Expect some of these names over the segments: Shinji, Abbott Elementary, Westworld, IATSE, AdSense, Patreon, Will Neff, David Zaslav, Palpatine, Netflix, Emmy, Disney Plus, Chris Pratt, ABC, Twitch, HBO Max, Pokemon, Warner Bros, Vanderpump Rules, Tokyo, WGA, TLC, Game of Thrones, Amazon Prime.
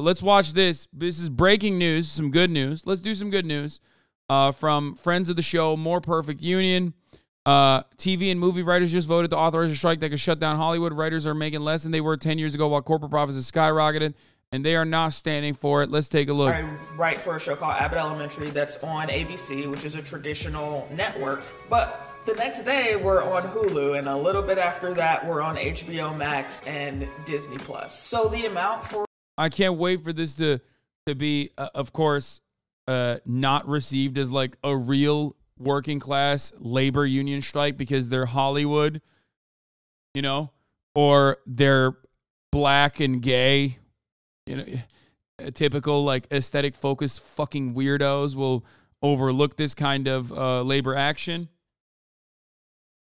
Let's watch this. This is breaking news, some good news. Let's do some good news from friends of the show, More Perfect Union. TV and movie writers just voted to authorize a strike that could shut down Hollywood. Writers are making less than they were 10 years ago while corporate profits have skyrocketed, and they are not standing for it. Let's take a look. I write for a show called Abbott Elementary that's on ABC, which is a traditional network. But the next day, we're on Hulu, and a little bit after that, we're on HBO Max and Disney Plus. So the amount for... I can't wait for this to be, of course, not received as like a real working class labor union strike because they're Hollywood, you know, or they're black and gay, you know, a typical like aesthetic focused fucking weirdos will overlook this kind of labor action.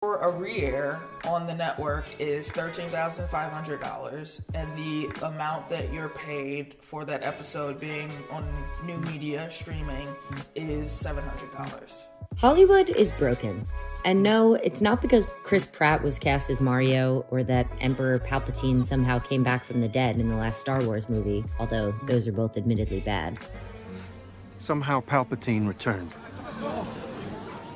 For a re-air on the network is $13,500, and the amount that you're paid for that episode being on new media streaming is $700. Hollywood is broken. And no, it's not because Chris Pratt was cast as Mario or that Emperor Palpatine somehow came back from the dead in the last Star Wars movie, although those are both admittedly bad. Somehow Palpatine returned.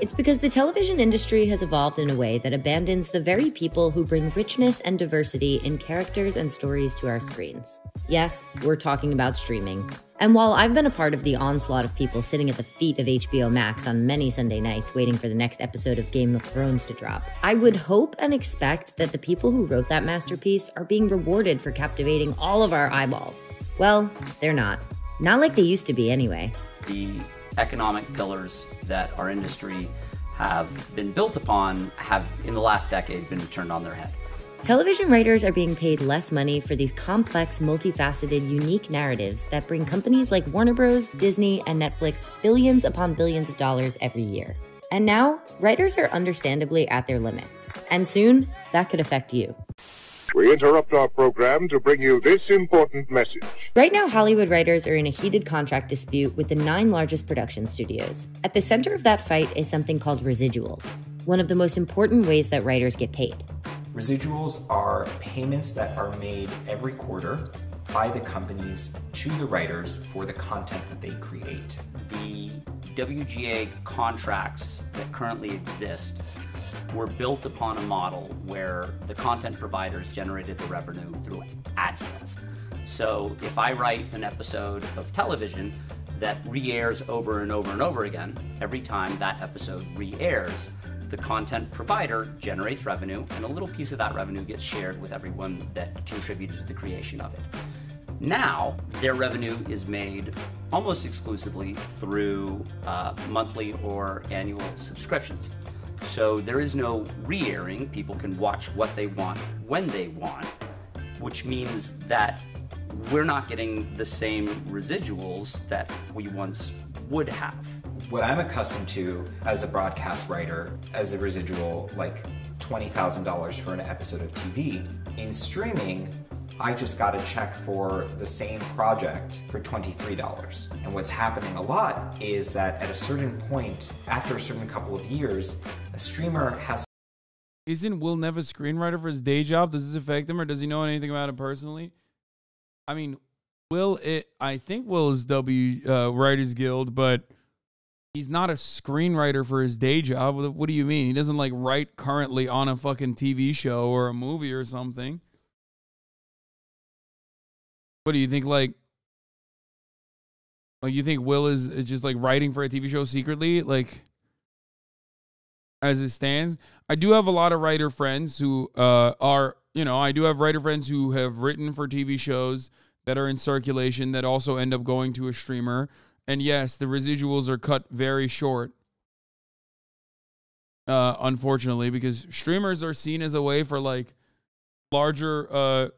It's because the television industry has evolved in a way that abandons the very people who bring richness and diversity in characters and stories to our screens. Yes, we're talking about streaming. And while I've been a part of the onslaught of people sitting at the feet of HBO Max on many Sunday nights waiting for the next episode of Game of Thrones to drop, I would hope and expect that the people who wrote that masterpiece are being rewarded for captivating all of our eyeballs. Well, they're not. Not like they used to be anyway. The economic pillars that our industry have been built upon have, in the last decade, been turned on their head. Television writers are being paid less money for these complex, multifaceted, unique narratives that bring companies like Warner Bros., Disney, and Netflix billions upon billions of dollars every year. And now, writers are understandably at their limits. And soon, that could affect you. We interrupt our program to bring you this important message. Right now, Hollywood writers are in a heated contract dispute with the 9 largest production studios. At the center of that fight is something called residuals, one of the most important ways that writers get paid. Residuals are payments that are made every quarter by the companies to the writers for the content that they create. The WGA contracts that currently exist were built upon a model where the content providers generated the revenue through AdSense. So if I write an episode of television that re-airs over and over and over again, every time that episode re-airs, the content provider generates revenue, and a little piece of that revenue gets shared with everyone that contributed to the creation of it. Now, their revenue is made almost exclusively through monthly or annual subscriptions. So there is no re-airing. People can watch what they want when they want, which means that we're not getting the same residuals that we once would have. What I'm accustomed to as a broadcast writer, as a residual, like $20,000 for an episode of TV, in streaming, I just got a check for the same project for $23. And what's happening a lot is that at a certain point, after a certain couple of years, a streamer has... Isn't Will Neff a screenwriter for his day job? Does this affect him, or does he know anything about it personally? I mean, I think Will is Writers Guild, but he's not a screenwriter for his day job. What do you mean? He doesn't like write currently on a fucking TV show or a movie or something. What do you think, like you think Will is just like writing for a TV show secretly, like as it stands? I do have a lot of writer friends who are, you know, I do have writer friends who have written for TV shows that are in circulation that also end up going to a streamer. And yes, the residuals are cut very short, unfortunately, because streamers are seen as a way for like larger,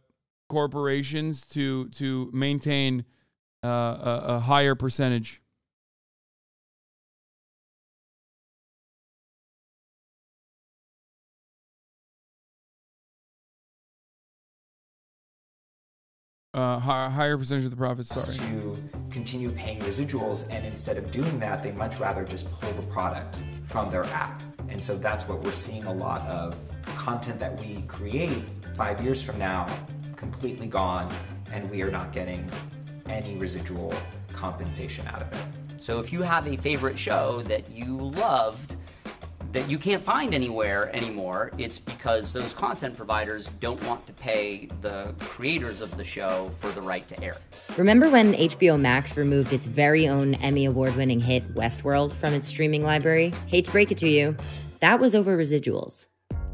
corporations to maintain a higher percentage. Higher percentage of the profits, sorry. To continue paying residuals, and instead of doing that, they much rather just pull the product from their app. And so that's what we're seeing a lot of content that we create 5 years from now completely gone, and we are not getting any residual compensation out of it. So if you have a favorite show that you loved that you can't find anywhere anymore, it's because those content providers don't want to pay the creators of the show for the right to air it. Remember when HBO Max removed its very own Emmy award-winning hit Westworld from its streaming library? Hate to break it to you, that was over residuals.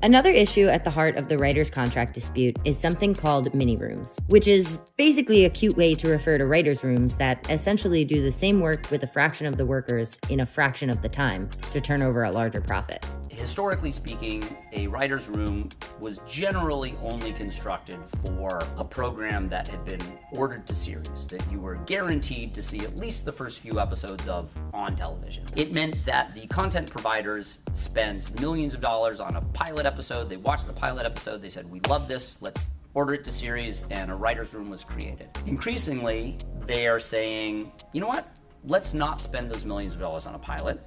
Another issue at the heart of the writer's contract dispute is something called mini-rooms, which is basically a cute way to refer to writer's rooms that essentially do the same work with a fraction of the workers in a fraction of the time to turn over a larger profit. Historically speaking, a writer's room was generally only constructed for a program that had been ordered to series, that you were guaranteed to see at least the first few episodes of on television. It meant that the content providers spent millions of dollars on a pilot episode. They watched the pilot episode, they said, we love this, let's order it to series, and a writer's room was created. Increasingly, they are saying, you know what? Let's not spend those millions of dollars on a pilot.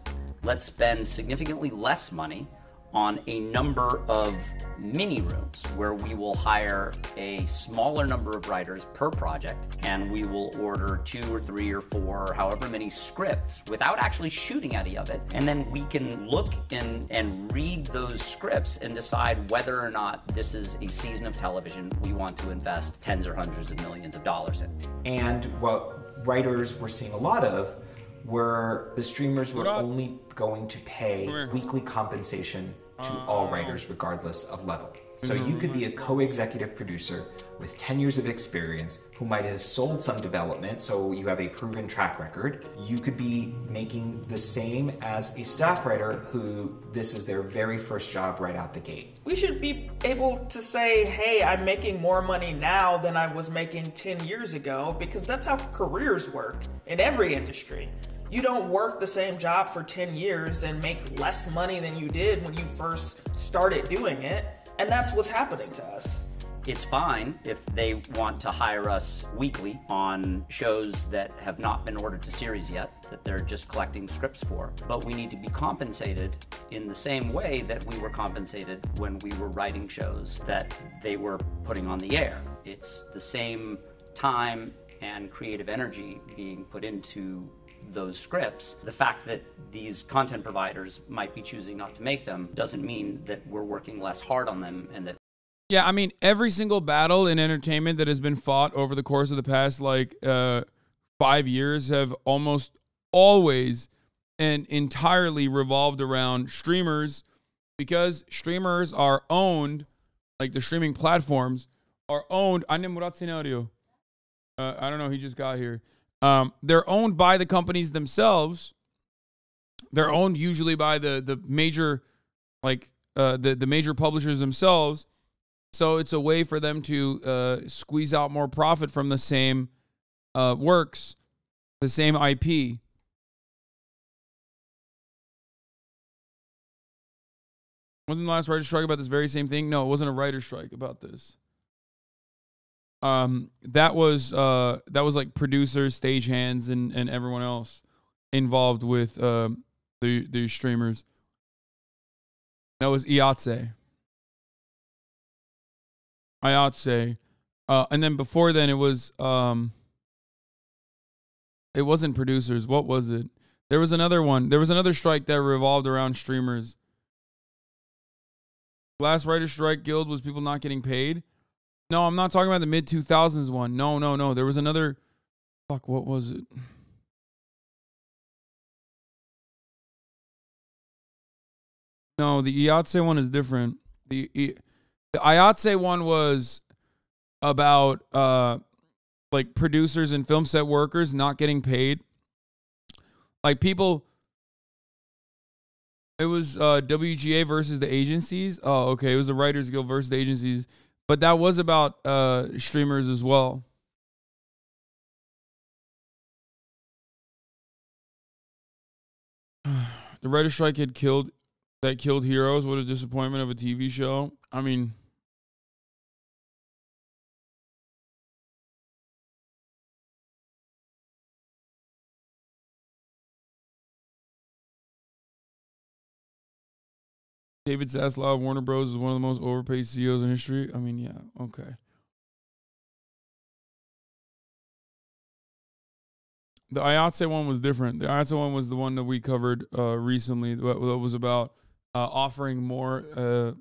Let's spend significantly less money on a number of mini rooms where we will hire a smaller number of writers per project, and we will order 2 or 3 or 4, however many scripts without actually shooting any of it. And then we can look and read those scripts and decide whether or not this is a season of television we want to invest tens or hundreds of millions of dollars in. And what writers were seeing a lot of were the streamers were only going to pay weekly compensation to all writers regardless of level. So you could be a co-executive producer with 10 years of experience who might have sold some development, so you have a proven track record. You could be making the same as a staff writer who this is their very first job right out the gate. We should be able to say, hey, I'm making more money now than I was making 10 years ago, because that's how careers work in every industry. You don't work the same job for 10 years and make less money than you did when you first started doing it. And that's what's happening to us. It's fine if they want to hire us weekly on shows that have not been ordered to series yet, that they're just collecting scripts for, but we need to be compensated in the same way that we were compensated when we were writing shows that they were putting on the air. It's the same time and creative energy being put into those scripts. The fact that these content providers might be choosing not to make them doesn't mean that we're working less hard on them and that. Yeah, I mean, every single battle in entertainment that has been fought over the course of the past, 5 years have almost always and entirely revolved around streamers, because streamers are owned, like the streaming platforms are owned. I don't know, he just got here. They're owned by the companies themselves. They're owned usually by the major, the major publishers themselves. So it's a way for them to squeeze out more profit from the same works, the same IP. Wasn't the last writer's strike about this very same thing? No, it wasn't a writer's strike about this. That was like producers, stagehands, and everyone else involved with the streamers. That was IATSE. And then before then, it was it wasn't producers. What was it? There was another one. There was another strike that revolved around streamers. Last writer's strike guild was people not getting paid. No, I'm not talking about the mid-2000s one. No. There was another... Fuck, what was it? No, the IATSE one is different. The IATSE one was about producers and film set workers not getting paid. Like people... It was WGA versus the agencies. Oh, okay. It was the Writers Guild versus the agencies. But that was about streamers as well. The writer's strike that killed heroes. What a disappointment of a TV show. I mean, David Zaslav, Warner Bros. is one of the most overpaid CEOs in history. I mean, yeah, okay. The IATSE one was different. The IATSE one was the one that we covered recently. That was about offering more,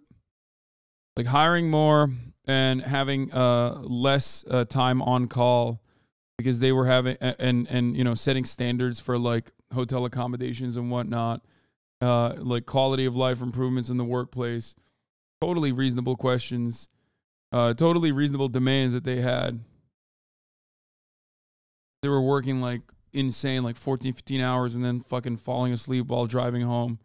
like hiring more and having less time on call, because they were having and you know, setting standards for like hotel accommodations and whatnot, like quality of life improvements in the workplace. Totally reasonable questions, totally reasonable demands that they had. They were working like insane, like 14-15 hours, and then fucking falling asleep while driving home.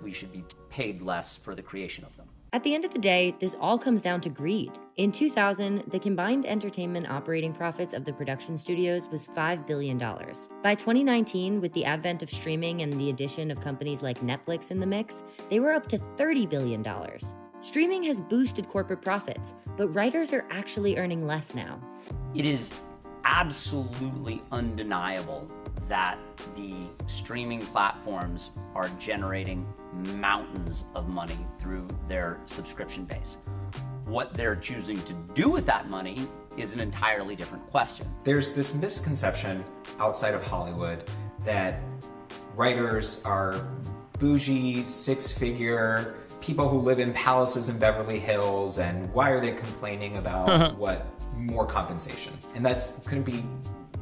We should be paid less for the creation of them. At the end of the day, this all comes down to greed. In 2000, the combined entertainment operating profits of the production studios was $5 billion. By 2019, with the advent of streaming and the addition of companies like Netflix in the mix, they were up to $30 billion. Streaming has boosted corporate profits, but writers are actually earning less now. It is absolutely undeniable that the streaming platforms are generating mountains of money through their subscription base. What they're choosing to do with that money is an entirely different question. There's this misconception outside of Hollywood that writers are bougie, six-figure people who live in palaces in Beverly Hills, and why are they complaining about what more compensation? And that's couldn't be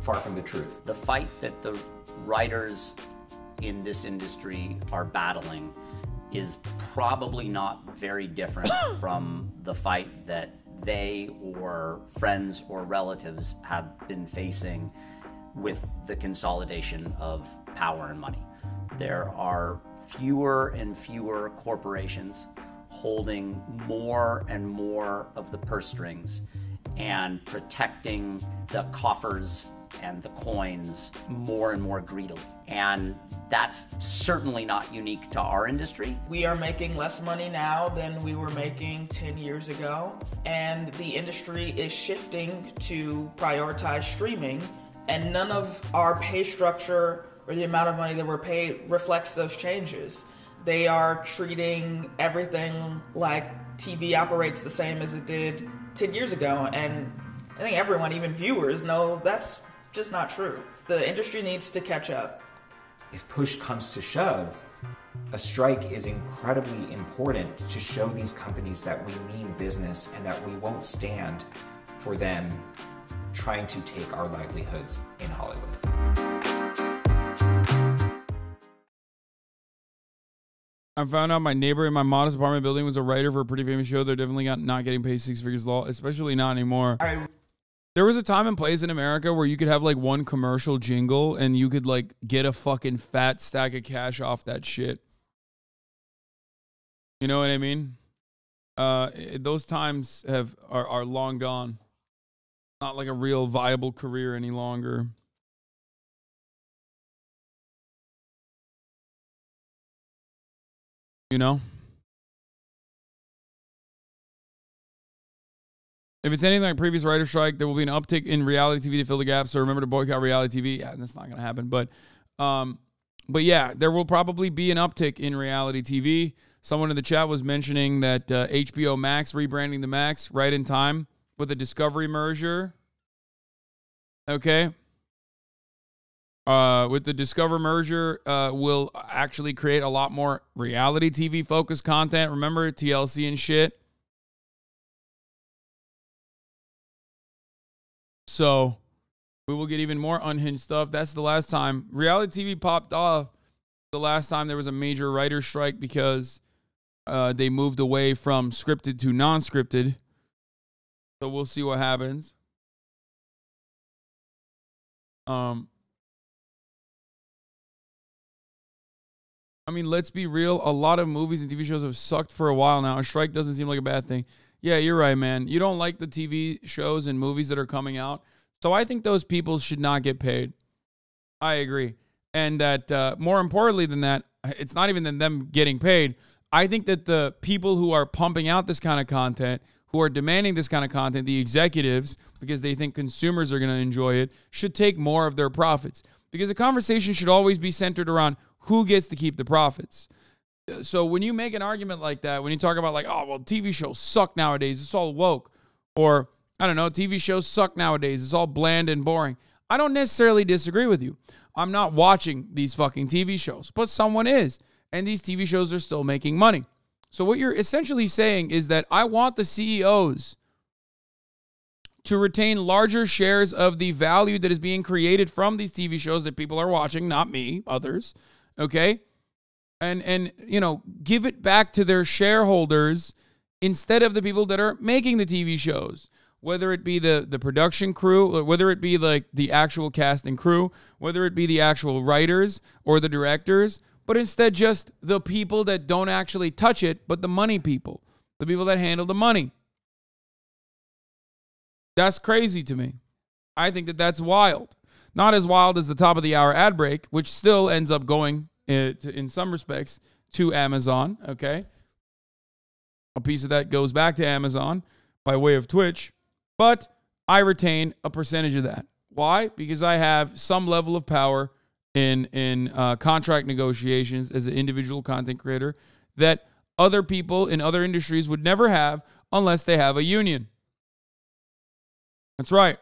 far from the truth. The fight that the writers in this industry are battling is probably not very different from the fight that they or friends or relatives have been facing with the consolidation of power and money. There are fewer and fewer corporations holding more and more of the purse strings and protecting the coffers and the coins more and more greedily. And that's certainly not unique to our industry. We are making less money now than we were making 10 years ago. And the industry is shifting to prioritize streaming, and none of our pay structure or the amount of money that we're paid reflects those changes. They are treating everything like TV operates the same as it did 10 years ago, and I think everyone, even viewers, know that's just not true. The industry needs to catch up. If push comes to shove, a strike is incredibly important to show these companies that we mean business and that we won't stand for them trying to take our livelihoods in Hollywood. I found out my neighbor in my modest apartment building was a writer for a pretty famous show. They're definitely not getting paid six figures law, especially not anymore. There was a time and place in America where you could have like one commercial jingle and you could like get a fucking fat stack of cash off that shit. You know what I mean? Those times are long gone. Not like a real viable career any longer. You know? If it's anything like previous writer strike, there will be an uptick in reality TV to fill the gap. So remember to boycott reality TV. Yeah, that's not going to happen. But yeah, there will probably be an uptick in reality TV. Someone in the chat was mentioning that HBO Max rebranding the Max right in time with a Discovery merger. Okay. With the Discover merger, will actually create a lot more reality TV focused content. Remember TLC and shit. So we will get even more unhinged stuff. That's the last time reality TV popped off. The last time there was a major writer strike, because they moved away from scripted to non-scripted. So we'll see what happens. I mean, let's be real. A lot of movies and TV shows have sucked for a while now. A strike doesn't seem like a bad thing. Yeah, you're right, man. You don't like the TV shows and movies that are coming out. So I think those people should not get paid. I agree. And that more importantly than that, it's not even than them getting paid. I think that the people who are pumping out this kind of content, who are demanding this kind of content, the executives, because they think consumers are going to enjoy it, should take more of their profits. Because the conversation should always be centered around who gets to keep the profits. So when you make an argument like that, when you talk about like, oh, well, TV shows suck nowadays, it's all woke. Or, I don't know, TV shows suck nowadays, it's all bland and boring. I don't necessarily disagree with you. I'm not watching these fucking TV shows, but someone is. And these TV shows are still making money. So what you're essentially saying is that I want the CEOs to retain larger shares of the value that is being created from these TV shows that people are watching, not me, others, okay? And you know, give it back to their shareholders instead of the people that are making the TV shows, whether it be the production crew, whether it be like the actual cast and crew, whether it be the actual writers or the directors, but instead just the people that don't actually touch it, but the money people, the people that handle the money. That's crazy to me. I think that that's wild. Not as wild as the top of the hour ad break, which still ends up going, in some respects, to Amazon, okay? A piece of that goes back to Amazon by way of Twitch, but I retain a percentage of that. Why? Because I have some level of power in contract negotiations as an individual content creator that other people in other industries would never have unless they have a union. That's right.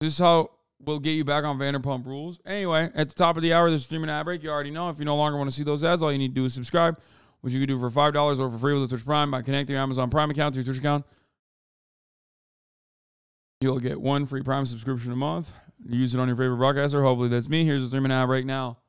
This is how we'll get you back on Vanderpump Rules. Anyway, at the top of the hour, there's a streaming ad break. You already know. If you no longer want to see those ads, all you need to do is subscribe, which you can do for $5 or for free with a Twitch Prime by connecting your Amazon Prime account to your Twitch account. You'll get one free Prime subscription a month. Use it on your favorite broadcaster. Hopefully that's me. Here's a streaming ad break now.